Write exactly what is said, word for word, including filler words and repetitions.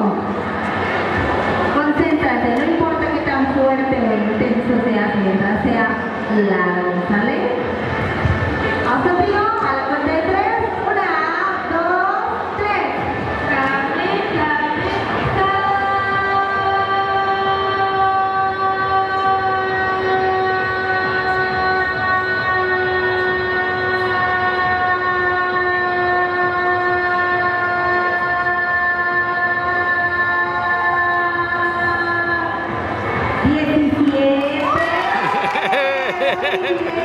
Concentración. Concéntrate, no importa qué tan fuerte o intenso seas mientras sea largo, ¿sale? Hasta arriba, a la cuenta de tres. Una, dos, tres. Carne, carne, carne. diecisiete.